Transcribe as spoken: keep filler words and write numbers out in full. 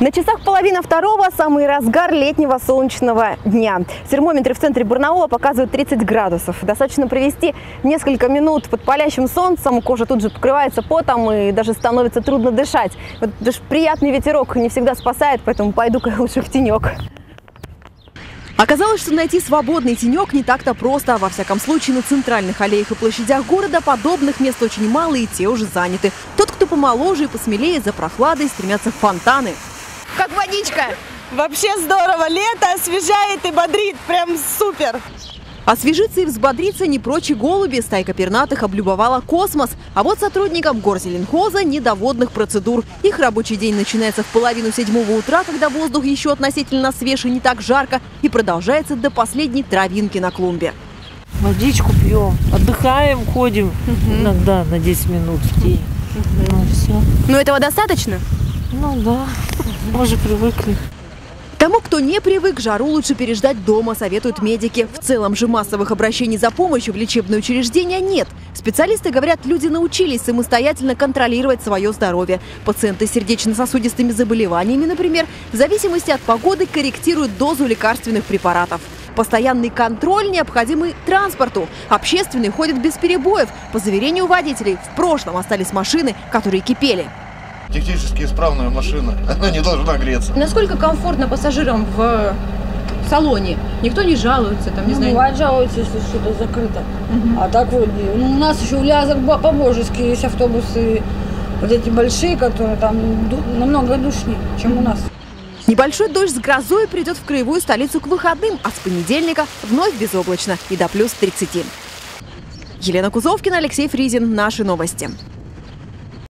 На часах половина второго, самый разгар летнего солнечного дня. Термометры в центре Барнаула показывают тридцать градусов. Достаточно провести несколько минут под палящим солнцем, кожа тут же покрывается потом и даже становится трудно дышать. Вот даже приятный ветерок не всегда спасает, поэтому пойду-ка лучше в тенек. Оказалось, что найти свободный тенек не так-то просто. Во всяком случае, на центральных аллеях и площадях города подобных мест очень мало, и те уже заняты. Тот, кто помоложе и посмелее, за прохладой стремятся в фонтаны. Как водичка. Вообще здорово. Лето освежает и бодрит. Прям супер. Освежиться и взбодриться не прочь и голуби. Стайка пернатых облюбовала космос. А вот сотрудникам горзеленхоза не до водных процедур. Их рабочий день начинается в половину седьмого утра, когда воздух еще относительно свеж и не так жарко, и продолжается до последней травинки на клумбе. Водичку пьем, отдыхаем, ходим угу. иногда на десять минут в день. Угу. Ну, все. Но этого достаточно? Ну да, мы же привыкли. Тому, кто не привык, жару лучше переждать дома, советуют медики. В целом же массовых обращений за помощью в лечебные учреждения нет. Специалисты говорят, люди научились самостоятельно контролировать свое здоровье. Пациенты с сердечно-сосудистыми заболеваниями, например, в зависимости от погоды корректируют дозу лекарственных препаратов. Постоянный контроль необходим и транспорту. Общественный ходит без перебоев. По заверению водителей, в прошлом остались машины, которые кипели. Технически исправная машина, она не должна греться. Насколько комфортно пассажирам в салоне? Никто не жалуется, там не ну, знаю. Бывает жалуются, если что-то закрыто. Угу. А так вроде. Ну, у нас еще в Лязах по-божески есть автобусы, вот эти большие, которые там намного душнее, чем у нас. Небольшой дождь с грозой придет в краевую столицу к выходным, а с понедельника вновь безоблачно и до плюс тридцати. Елена Кузовкина, Алексей Фризин. Наши новости.